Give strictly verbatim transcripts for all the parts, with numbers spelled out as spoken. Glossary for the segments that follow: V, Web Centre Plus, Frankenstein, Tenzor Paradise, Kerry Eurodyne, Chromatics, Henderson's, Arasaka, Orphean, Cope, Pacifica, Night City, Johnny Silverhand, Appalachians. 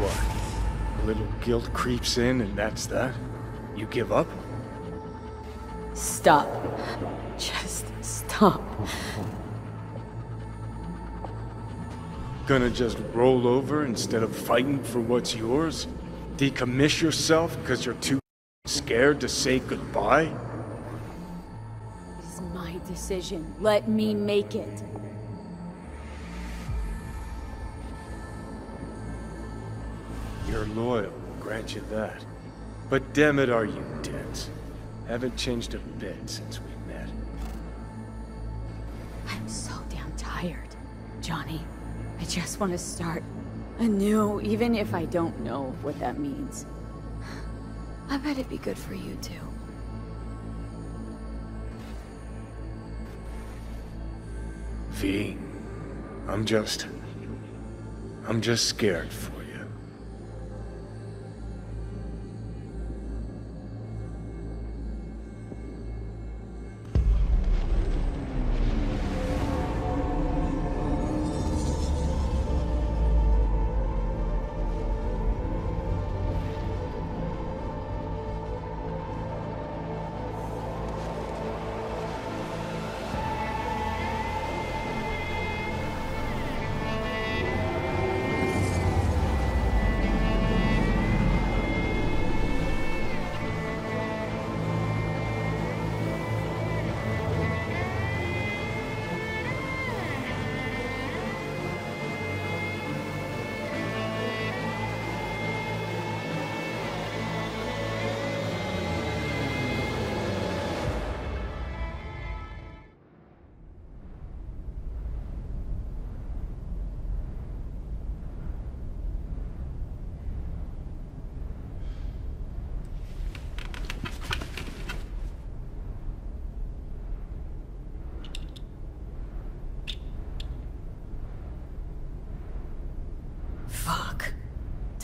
What? A little guilt creeps in and that's that? You give up? Stop. Just stop. Gonna just roll over instead of fighting for what's yours? Decommiss yourself because you're too scared to say goodbye? It's my decision. Let me make it. You're loyal, I'll grant you that. But damn it, are you dense? Haven't changed a bit since we met. I'm so damn tired, Johnny. I just want to start anew, even if I don't know what that means. I bet it'd be good for you, too. V, I'm just... I'm just scared for you.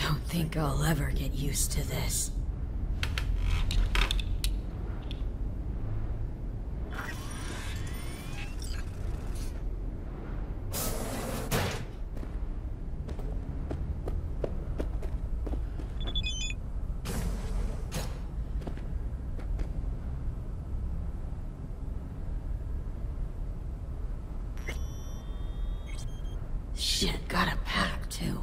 I think I'll ever get used to this. Shit, got a pack too.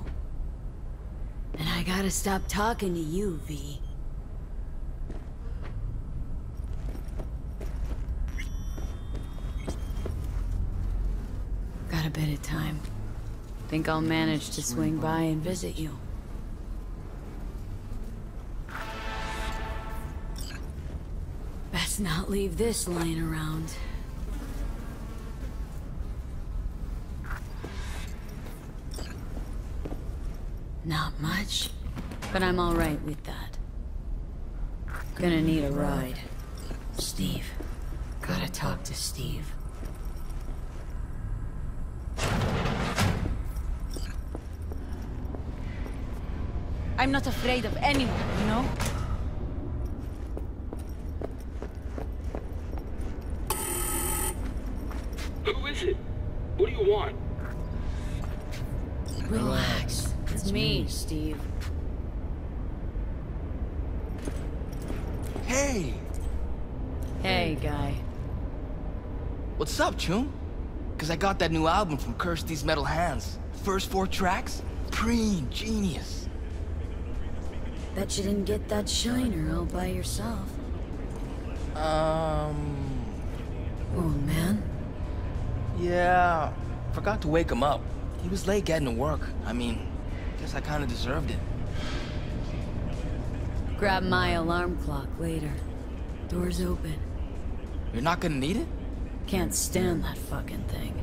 And I gotta stop talking to you, V. Got a bit of time. Think I'll manage to swing by and visit you. Best not leave this lying around. Not much, but I'm all right with that. Gonna need a ride. Steve. Gotta talk to Steve. I'm not afraid of anyone, you know? Who is it? What do you want? Relax. It's me, Steve. Hey! Hey, guy. What's up, Chum? Cause I got that new album from Kirsty's Metal Hands. First four tracks? Preen, genius. Bet you didn't get that shiner all by yourself. Um... Old man? Yeah, forgot to wake him up. He was late getting to work. I mean... I kind of deserved it. Grab my alarm clock later. Door's open. You're not gonna need it? Can't stand that fucking thing.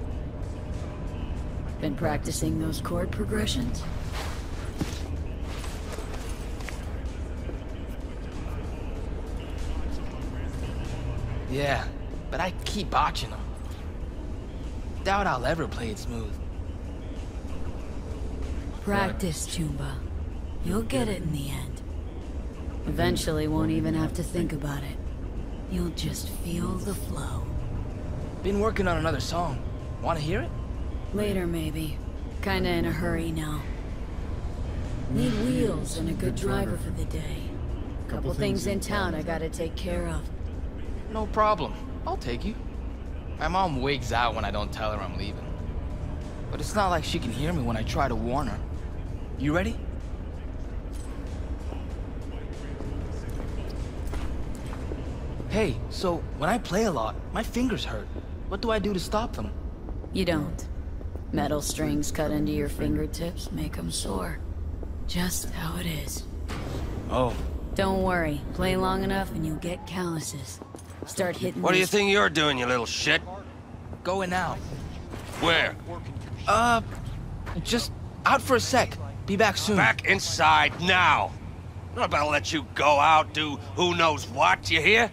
Been practicing those chord progressions? Yeah, but I keep botching them. Doubt I'll ever play it smooth. Practice, Chumba. You'll get it in the end. Eventually won't even have to think about it. You'll just feel the flow. Been working on another song. Wanna hear it? Later, maybe. Kinda in a hurry now. Need wheels and a good driver for the day. Couple things in town I gotta take care of. No problem. I'll take you. My mom wigs out when I don't tell her I'm leaving. But it's not like she can hear me when I try to warn her. You ready? Hey, so when I play a lot, my fingers hurt. What do I do to stop them? You don't. Metal strings cut into your fingertips make them sore. Just how it is. Oh. Don't worry. Play long enough and you'll get calluses. Start hitting. What do you think you're doing, you little shit? Going out. Where? Uh, just out for a sec. Be back soon. Back inside now. I'm not about to let you go out, do who knows what, you hear?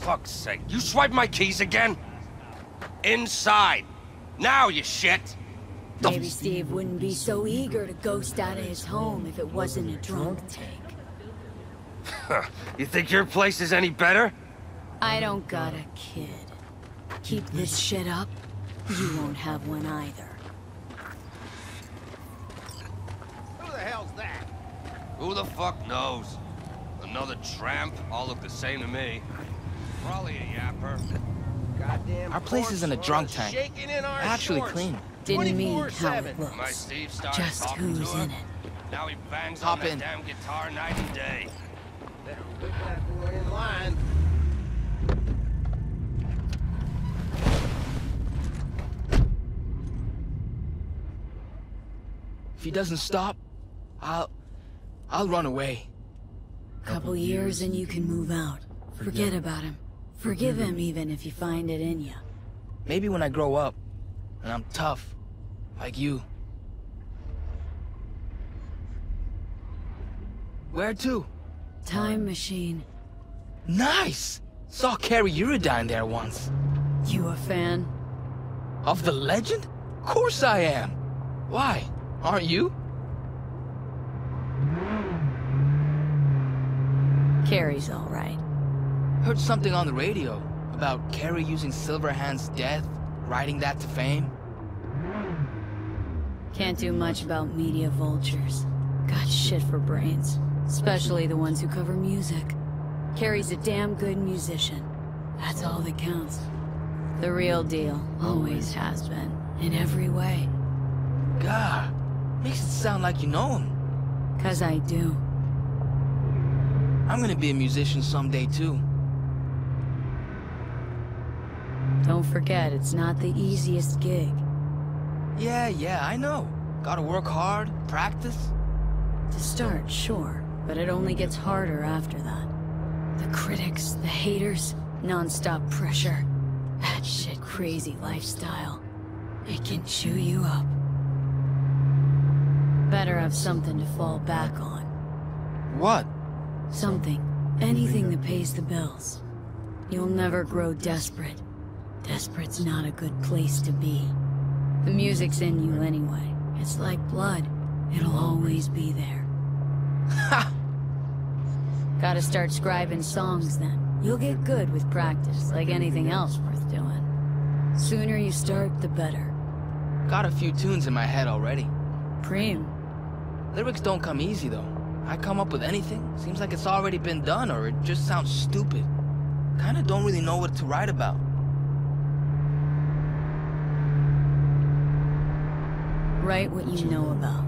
Fuck's sake, you swiped my keys again? Inside. Now, you shit! Maybe Steve wouldn't be so eager to ghost out of his home if it wasn't a drunk take. You think your place is any better? I don't got a kid. Keep this shit up, you won't have one either. Who the hell's that? Who the fuck knows? Another tramp? All look the same to me. Probably a yapper. Goddamn. Our place isn't a drunk tank. Actually clean. Didn't mean how it looks. Just who's in it. Now he bangs on that damn guitar night and day. Better put that boy in line. If he doesn't stop, I'll... I'll run away. Couple years and you can move out. Forget about him. Forgive him even if you find it in you. Maybe when I grow up, and I'm tough, like you. Where to? Time machine. Nice! Saw Kerry Eurodyne there once. You a fan? Of the legend? Of course I am! Why? Aren't you? Kerry's alright. Heard something on the radio about Kerry using Silverhand's death, writing that to fame. Can't do much about media vultures. Got shit for brains, especially the ones who cover music. Kerry's a damn good musician. That's all that counts. The real deal, always has been, in every way. God, makes it sound like you know him. 'Cause I do. I'm gonna be a musician someday too. Don't forget, it's not the easiest gig. Yeah, yeah, I know. Gotta work hard, practice. To start, sure, but it only gets harder after that. The critics, the haters, non-stop pressure. That shit crazy lifestyle. It can chew you up. Better have something to fall back on. What? Something. Anything that pays the bills. You'll never grow desperate. Desperate's not a good place to be. The music's in you anyway. It's like blood. It'll always be there. Ha! Gotta start scribing songs then. You'll get good with practice, like anything else worth doing. Sooner you start, the better. Got a few tunes in my head already. Preem. Lyrics don't come easy though. I come up with anything, seems like it's already been done or it just sounds stupid. Kinda don't really know what to write about. Write what you know about.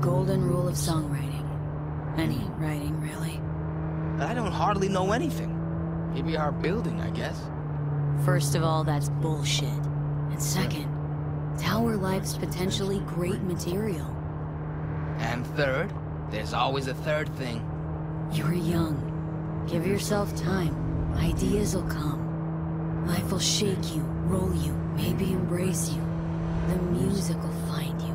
Golden rule of songwriting. Any writing, really. But I don't hardly know anything. Maybe our building, I guess. First of all, that's bullshit. And second, Tower Life's potentially great material. And third, there's always a third thing. You're young. Give yourself time. Ideas will come. Life will shake you, roll you, maybe embrace you. The music will find you.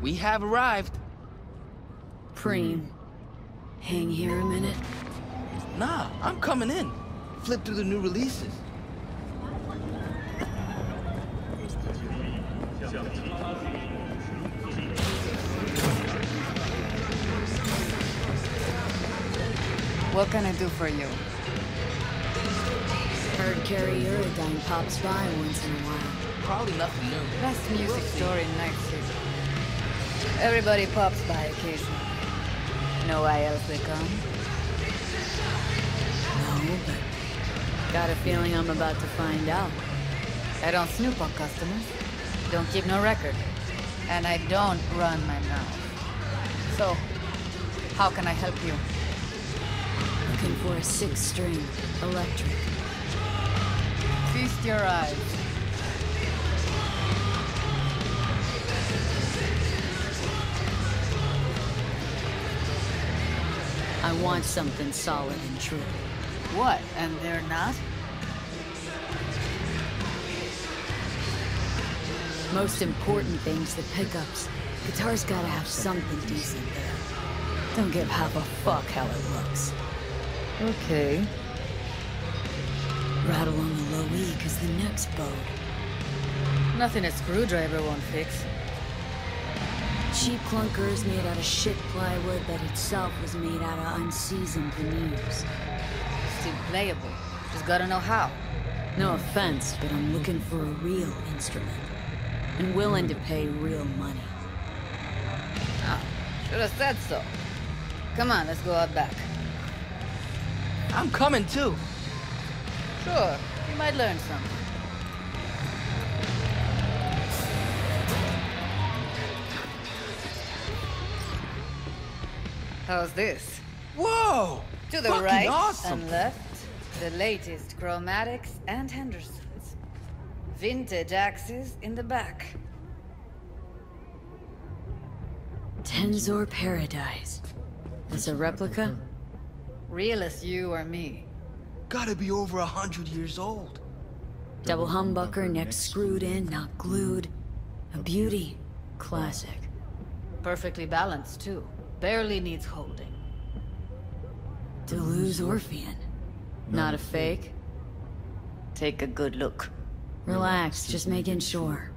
We have arrived. Preem. Hang here a minute. Nah, I'm coming in. Flip through the new releases. What can I do for you? Heard Kerry Eurodyne pops by once in a while. Probably nothing new. Best music store in Night City. Everybody pops by occasionally. Know why else they come? No, but got a feeling I'm about to find out. I don't snoop on customers. Don't keep no record. And I don't run my mouth. So, how can I help you? Looking for a six-string, electric. Feast your eyes. I want something solid and true. What? And they're not? Most important thing's the pickups. Guitar's gotta have something decent there. Don't give half a fuck how it looks. Okay. Rattle on the low E, cause the neck's bowed. Nothing a screwdriver won't fix. Cheap clunkers made out of shit plywood that itself was made out of unseasoned veneers. Still playable. Just gotta know how. No offense, but I'm looking for a real instrument. And willing to pay real money. Ah, should have said so. Come on, let's go out back. I'm coming too. Sure, you might learn something. How's this? Whoa! To the right awesome. And left, the latest Chromatics and Henderson's. Vintage axes in the back. Tenzor Paradise. It's a replica? Real as you or me. Gotta be over a hundred years old. Double humbucker, neck screwed in, not glued. A beauty. Classic. Perfectly balanced, too. Barely needs holding. Deleuze Orphean. Not a fake. Take a good look. Relax, just making sure.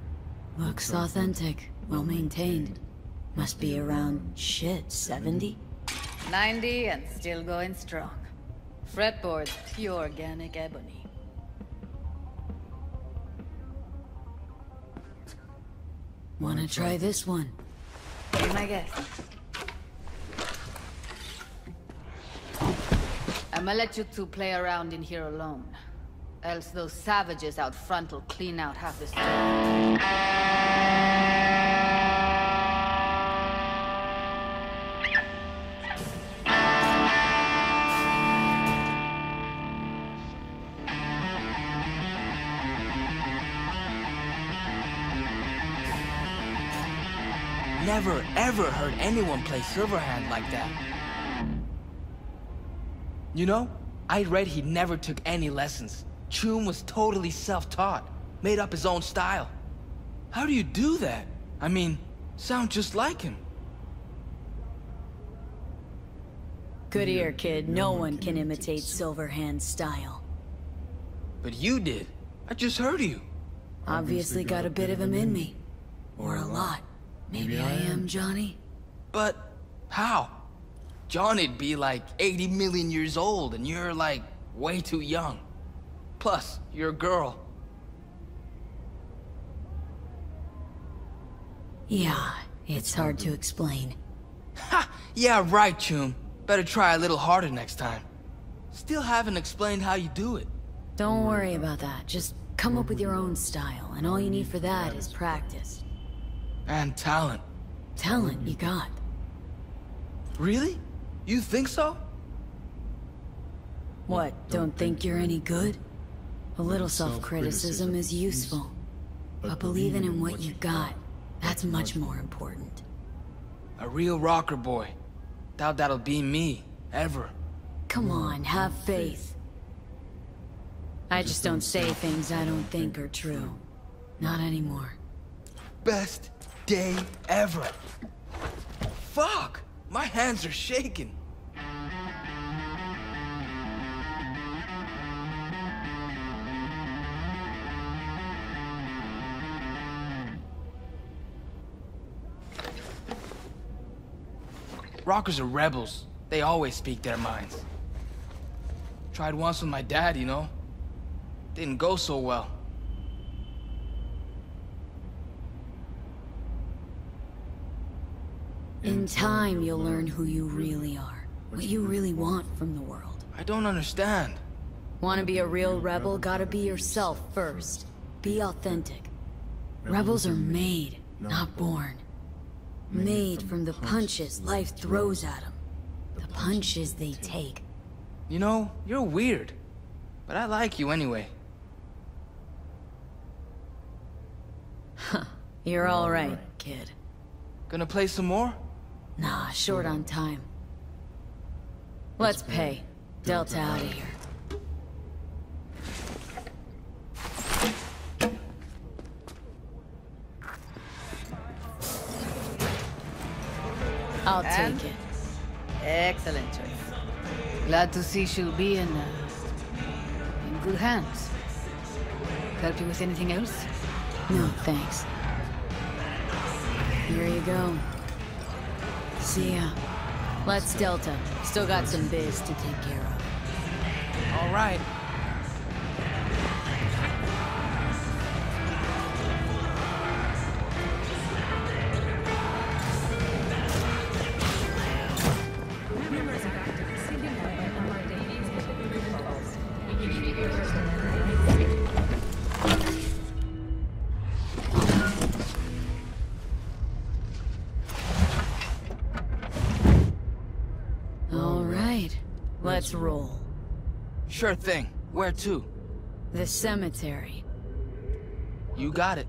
Looks authentic, well maintained. Must be around, shit, seventy? ninety and still going strong. Fretboard's pure organic ebony. Wanna try this one? Be my guest. I'ma let you two play around in here alone. Else those savages out front will clean out half the store. Never ever heard anyone play Silverhand like that. You know, I read he never took any lessons. Chum was totally self-taught, made up his own style. How do you do that? I mean, sound just like him. Good ear, kid. No one can imitate Silverhand's style. But you did. I just heard you. Obviously got a bit of him in me. Or a lot. Maybe I am Johnny. But how? Johnny'd be like eighty million years old and you're like way too young. Plus, you're a girl. Yeah, it's hard to explain. Ha! Yeah, right, Chum. Better try a little harder next time. Still haven't explained how you do it. Don't worry about that. Just come up with your own style, and all you need for that is practice. And talent. Talent you got. Really? You think so? What, don't think you're any good? A little self-criticism is useful, but believing in what you got, that's much more important. A real rocker boy. Doubt that'll be me, ever. Come on, have faith. I just don't say things I don't think are true. Not anymore. Best day ever. Fuck! My hands are shaking. Rockers are rebels. They always speak their minds. Tried once with my dad, you know? Didn't go so well. In time, you'll learn who you really are. What you really want from the world. I don't understand. Wanna be a real rebel, gotta be yourself first. Be authentic. Rebels are made, not born. Made from the punches life throws at them. The punches they take. You know, you're weird. But I like you anyway. Huh. You're alright, kid. Gonna play some more? Nah, short on time. Let's pay. Delta out of here. I'll and take it. Excellent choice. Glad to see she'll be in, uh, in good hands. Help you with anything else? No, thanks. Here you go. See ya. Let's Delta. Still got some biz to take care of. All right. Let's roll. Sure thing. Where to? The cemetery. You got it.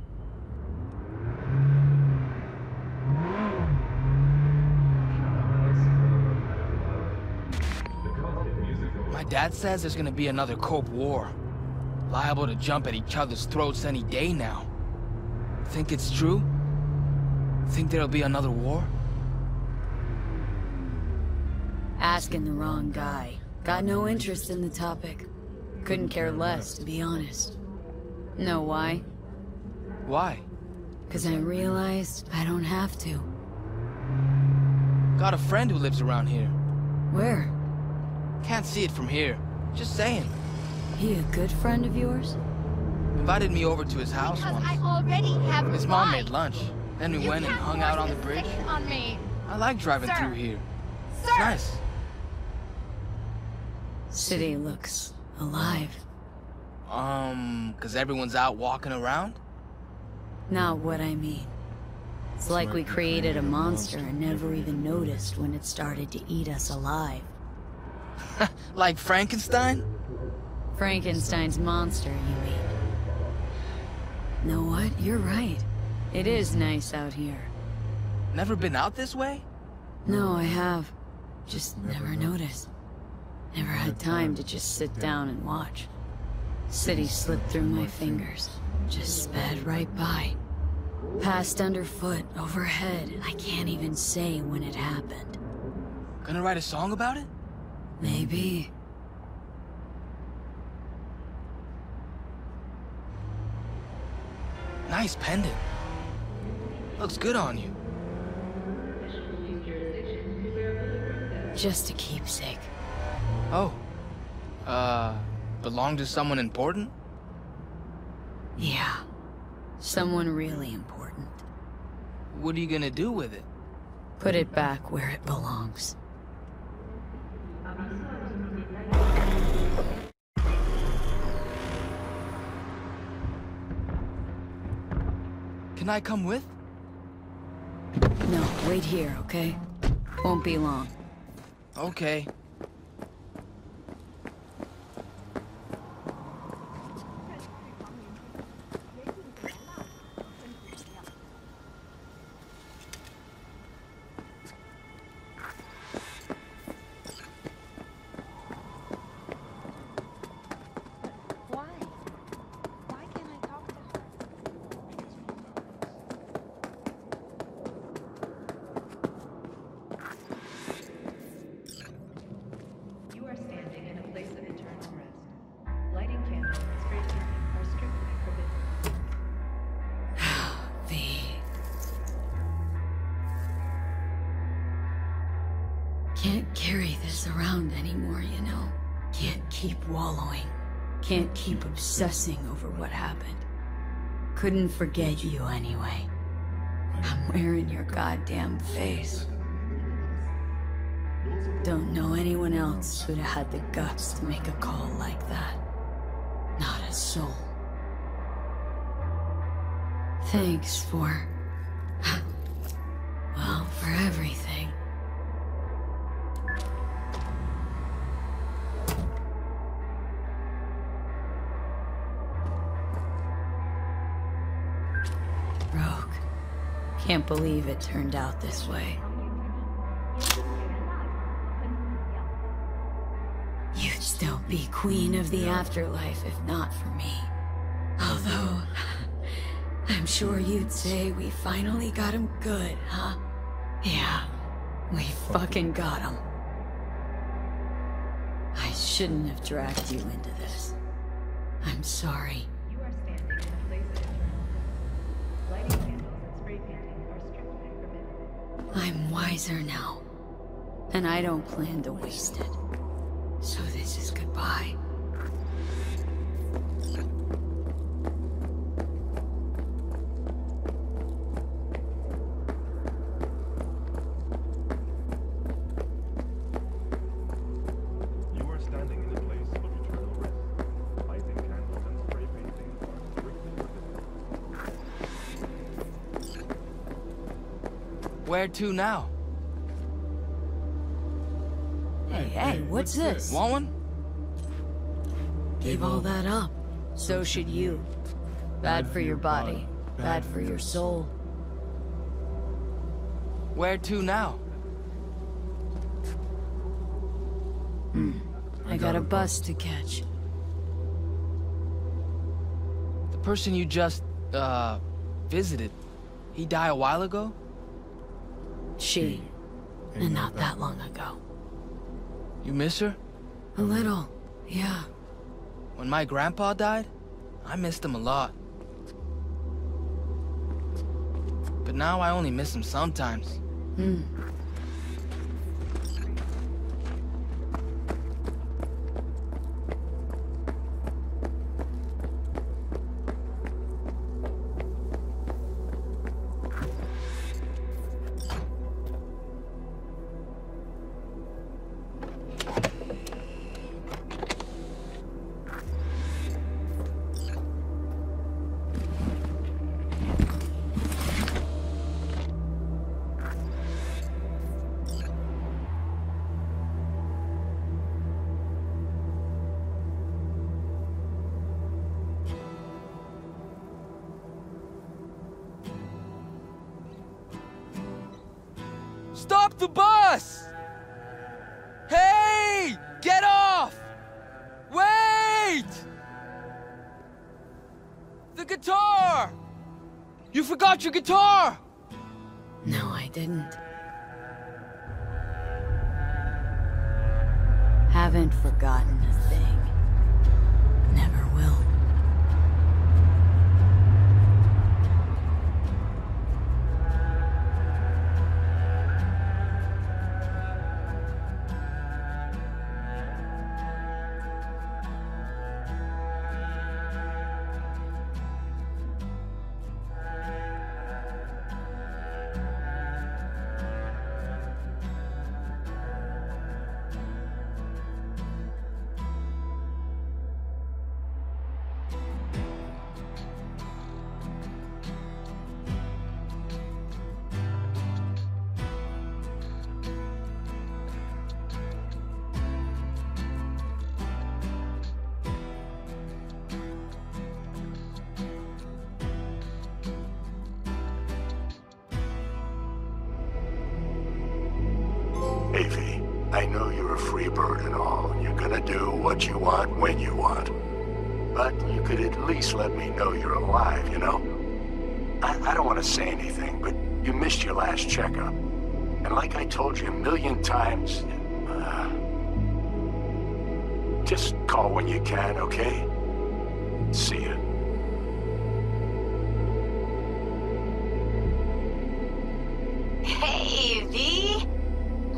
My dad says there's gonna be another Cope war. Liable to jump at each other's throats any day now. Think it's true? Think there'll be another war? Asking the wrong guy. Got no interest in the topic. Couldn't care less, to be honest. Know why? Why? Because I realized I don't have to. Got a friend who lives around here. Where? Can't see it from here. Just saying. He a good friend of yours? Invited me over to his house because once. I already have his mom lied. Made lunch. Then we you went and hung out on the bridge. On me. I like driving Sir. Through here. Sir. It's nice. City looks alive. Um, cause everyone's out walking around? Not what I mean. It's like we created a monster and never even noticed when it started to eat us alive. Like Frankenstein? Frankenstein's monster, you mean. Know what? You're right. It is nice out here. Never been out this way? No, I have. Just never noticed. Never had time to just sit down and watch. City slipped through my fingers. Just sped right by. Passed underfoot, overhead. I can't even say when it happened. Gonna write a song about it? Maybe. Nice pendant. Looks good on you. Just a keepsake. Oh. Uh, belong to someone important? Yeah. Someone really important. What are you gonna do with it? Put it back where it belongs. Can I come with? No, wait here, okay? Won't be long. Okay. I Can't keep wallowing. Can't keep obsessing over what happened. Couldn't forget you anyway. I'm wearing your goddamn face. Don't know anyone else who'd have had the guts to make a call like that. Not a soul. Thanks for... well, for everything. Rogue. Can't believe it turned out this way. You'd still be queen of the afterlife if not for me. Although... I'm sure you'd say we finally got him good, huh? Yeah, we fucking got him. I shouldn't have dragged you into this. I'm sorry. You are standing in a place of eternal. Lighting candles and spray painting are strictly forbidden. I'm wiser now, and I don't plan to waste it. So this is goodbye. Where to now? Hey, hey, what's this? Want one? Gave all that up. So should you. Bad for your body. Bad for your soul. Where to now? Hmm. I got a bus to catch. The person you just, uh, visited, he died a while ago? She, and not that long ago. You miss her? A little, yeah. When my grandpa died, I missed him a lot. But now I only miss him sometimes. Hmm. Stop the bus! Hey! Get off! Wait! The guitar! You forgot your guitar! No, I didn't. Haven't forgotten a thing. Never will. I know you're a free bird and all, you're gonna do what you want when you want. But you could at least let me know you're alive, you know? I, I don't want to say anything, but you missed your last checkup. And like I told you a million times, uh, just call when you can, okay? See ya. Hey, V!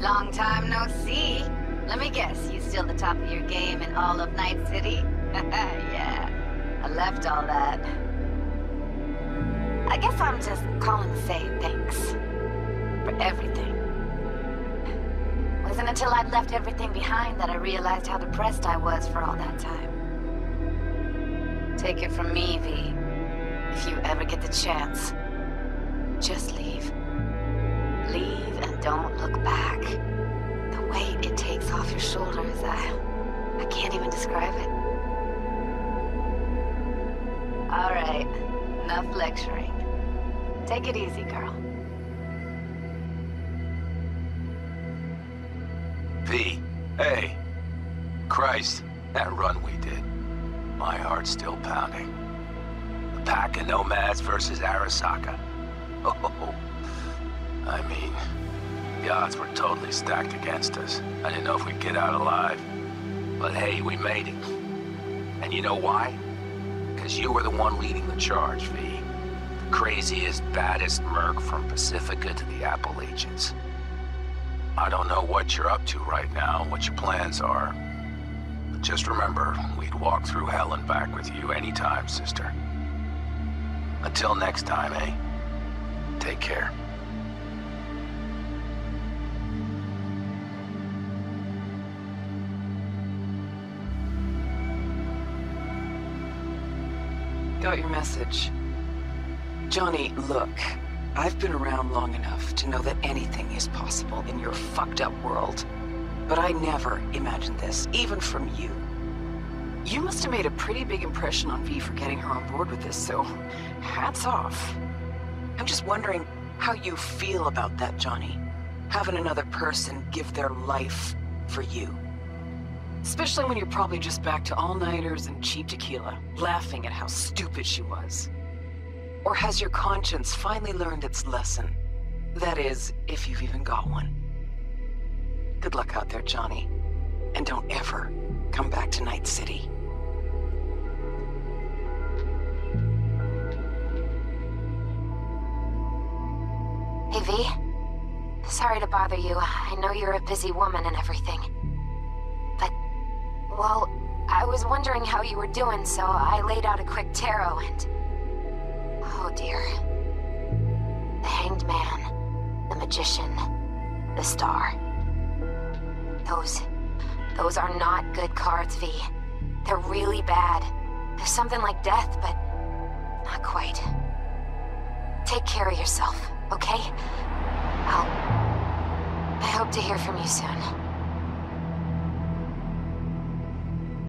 Long time no see. Let me guess, you still the top of your game in all of Night City? Yeah, I left all that. I guess I'm just calling to say thanks. For everything. It wasn't until I'd left everything behind that I realized how depressed I was for all that time. Take it from me, V. If you ever get the chance, just leave. Leave and don't look back. The weight it takes off your shoulders, I... I can't even describe it. Alright, enough lecturing. Take it easy, girl. V, hey! Christ, that run we did. My heart's still pounding. The pack of nomads versus Arasaka. Oh, I mean, the odds were totally stacked against us. I didn't know if we'd get out alive. But hey, we made it. And you know why? Because you were the one leading the charge, V. The craziest, baddest merc from Pacifica to the Appalachians. I don't know what you're up to right now, what your plans are. But just remember, we'd walk through hell and back with you anytime, sister. Until next time, eh? Take care. Got your message. Johnny, look. I've been around long enough to know that anything is possible in your fucked up world. But I never imagined this, even from you. You must have made a pretty big impression on V for getting her on board with this, so hats off. I'm just wondering how you feel about that, Johnny. Having another person give their life for you. Especially when you're probably just back to all-nighters and cheap tequila, laughing at how stupid she was. Or has your conscience finally learned its lesson? That is, if you've even got one. Good luck out there, Johnny. And don't ever come back to Night City. Hey, V. Sorry to bother you. I know you're a busy woman and everything. But, well, I was wondering how you were doing, so I laid out a quick tarot and... Oh dear. The Hanged Man, the Magician, the Star. Those... those are not good cards, V. They're really bad. They're something like death, but... not quite. Take care of yourself. Okay? I'll... I hope to hear from you soon.